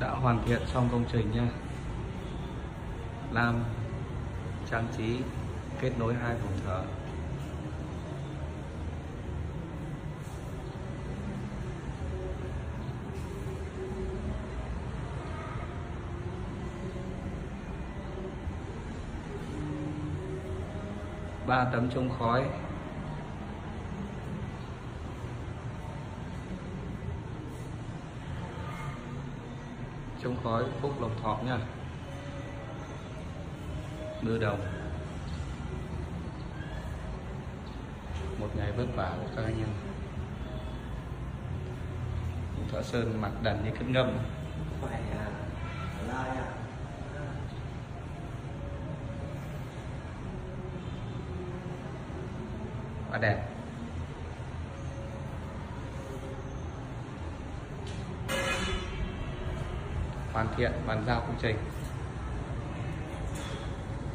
đã hoàn thiện xong công trình nha. Làm trang trí kết nối hai phòng thờ. Ba tấm chống khói. Chống khói Phúc Lộc Thọ nha. Ngư đồng. Một ngày vất vả của các anh em. Thợ sơn mặt đần như cất ngâm. Quá đẹp. Hoàn thiện bàn giao công trình.